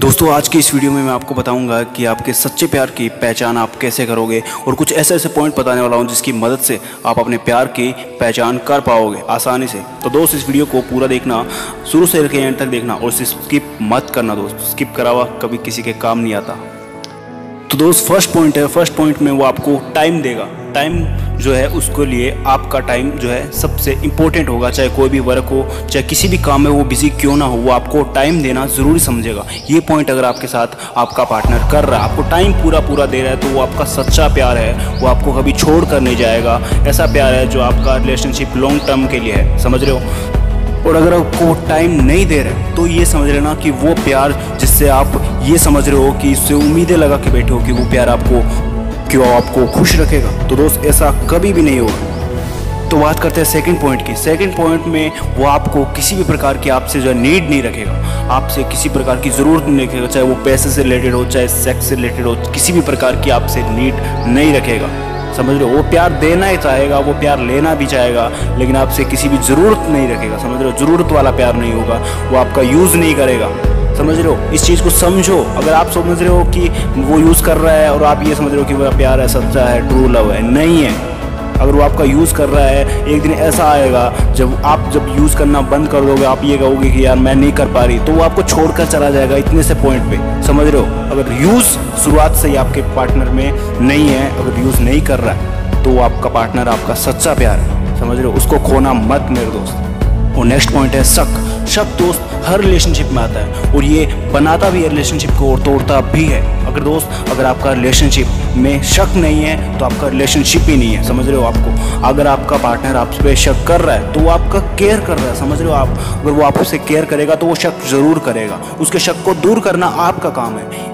दोस्तों आज के इस वीडियो में मैं आपको बताऊंगा कि आपके सच्चे प्यार की पहचान आप कैसे करोगे और कुछ ऐसे ऐसे पॉइंट बताने वाला हूं जिसकी मदद से आप अपने प्यार की पहचान कर पाओगे आसानी से। तो दोस्त इस वीडियो को पूरा देखना, शुरू से लेकर एंड तक देखना और इसे स्किप मत करना। दोस्त स्किप करा हुआ कभी किसी के काम नहीं आता। तो दोस्त फर्स्ट पॉइंट में वो आपको टाइम देगा। टाइम जो है उसके लिए आपका टाइम जो है सबसे इम्पोर्टेंट होगा, चाहे कोई भी वर्क हो, चाहे किसी भी काम में वो बिजी क्यों ना हो, वो आपको टाइम देना ज़रूरी समझेगा। ये पॉइंट अगर आपके साथ आपका पार्टनर कर रहा है, आपको टाइम पूरा दे रहा है, तो वो आपका सच्चा प्यार है, वो आपको कभी छोड़ कर नहीं जाएगा। ऐसा प्यार है जो आपका रिलेशनशिप लॉन्ग टर्म के लिए है, समझ रहे हो। और अगर आपको टाइम नहीं दे रहे तो ये समझ लेना कि वो प्यार जिससे आप ये समझ रहे हो कि इससे उम्मीदें लगा के बैठे हो कि वो प्यार आपको आपको खुश रखेगा, तो दोस्त ऐसा कभी भी नहीं होगा। तो बात करते हैं सेकंड पॉइंट की। सेकंड पॉइंट में वो आपको किसी भी प्रकार की आपसे जो है नीड नहीं रखेगा, आपसे किसी प्रकार की ज़रूरत नहीं रखेगा, चाहे वो पैसे से रिलेटेड हो, चाहे सेक्स से रिलेटेड हो, किसी भी प्रकार की आपसे नीड नहीं रखेगा, समझ लो। वो प्यार देना ही चाहेगा, वो प्यार लेना भी चाहेगा, लेकिन आपसे किसी भी ज़रूरत नहीं रखेगा, समझ लो। ज़रूरत वाला प्यार नहीं होगा, वो आपका यूज़ नहीं करेगा, समझ रहे हो। इस चीज़ को समझो। अगर आप समझ रहे हो कि वो यूज़ कर रहा है और आप ये समझ रहे हो कि वो प्यार है, सच्चा है, ट्रू लव है, नहीं है। अगर वो आपका यूज़ कर रहा है, एक दिन ऐसा आएगा जब आप यूज़ करना बंद कर दोगे, आप ये कहोगे कि यार मैं नहीं कर पा रही, तो वो आपको छोड़कर चला जाएगा इतने से पॉइंट पे, समझ रहे हो। अगर यूज़ शुरुआत से ही आपके पार्टनर में नहीं है, अगर यूज़ नहीं कर रहा है, तो आपका पार्टनर आपका सच्चा प्यार है, समझ रहे हो। उसको खोना मत मेरे दोस्त। और नेक्स्ट पॉइंट है शक। दोस्त हर रिलेशनशिप में आता है और ये बनाता भी है रिलेशनशिप को और तोड़ता भी है। अगर दोस्त अगर आपका रिलेशनशिप में शक नहीं है तो आपका रिलेशनशिप ही नहीं है, समझ रहे हो। आपको अगर आपका पार्टनर आप पे शक कर रहा है तो वो आपका केयर कर रहा है, समझ रहे हो। आप अगर वो आपसे केयर करेगा तो वो शक ज़रूर करेगा, उसके शक को दूर करना आपका काम है।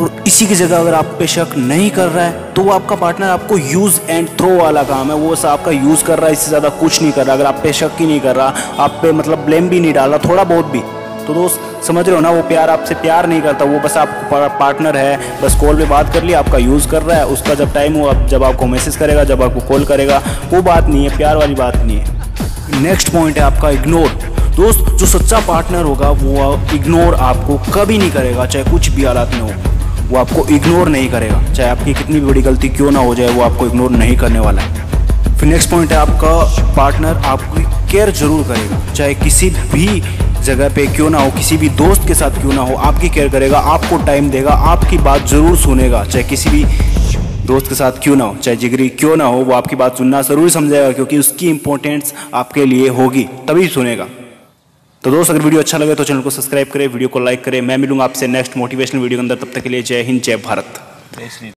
और इसी की जगह अगर आप पे शक नहीं कर रहा है तो वो आपका पार्टनर आपको यूज़ एंड थ्रो वाला काम है, वो आपका यूज़ कर रहा है, इससे ज़्यादा कुछ नहीं कर रहा। अगर आप पे शक ही नहीं कर रहा, आप पे मतलब ब्लेम भी नहीं डाला थोड़ा बहुत भी, तो दोस्त समझ रहे हो ना, वो प्यार आपसे प्यार नहीं करता, वो बस आपका पार्टनर है, बस कॉल पे बात कर लिया, आपका यूज़ कर रहा है, उसका जब टाइम हो जब आपको मैसेज करेगा, जब आपको कॉल करेगा, वो बात नहीं है, प्यार वाली बात नहीं है। नेक्स्ट पॉइंट है आपका इग्नोर। दोस्त जो सच्चा पार्टनर होगा वो इग्नोर आपको कभी नहीं करेगा, चाहे कुछ भी हालात में हो, वो आपको इग्नोर नहीं करेगा, चाहे आपकी कितनी भी बड़ी गलती क्यों ना हो जाए, वो आपको इग्नोर नहीं करने वाला है। फिर नेक्स्ट पॉइंट है आपका पार्टनर आपकी केयर जरूर करेगा, चाहे किसी भी जगह पे क्यों ना हो, किसी भी दोस्त के साथ क्यों ना हो, आपकी केयर करेगा, आपको टाइम देगा, आपकी बात ज़रूर सुनेगा, चाहे किसी भी दोस्त के साथ क्यों ना हो, चाहे जिगरी क्यों ना हो, वो आपकी बात सुनना ज़रूर समझेगा, क्योंकि उसकी इंपॉर्टेंस आपके लिए होगी तभी सुनेगा। तो दोस्त अगर वीडियो अच्छा लगे तो चैनल को सब्सक्राइब करें, वीडियो को लाइक करें। मैं मिलूंगा आपसे नेक्स्ट मोटिवेशनल वीडियो के अंदर, तब तक के लिए जय हिंद, जय भारत।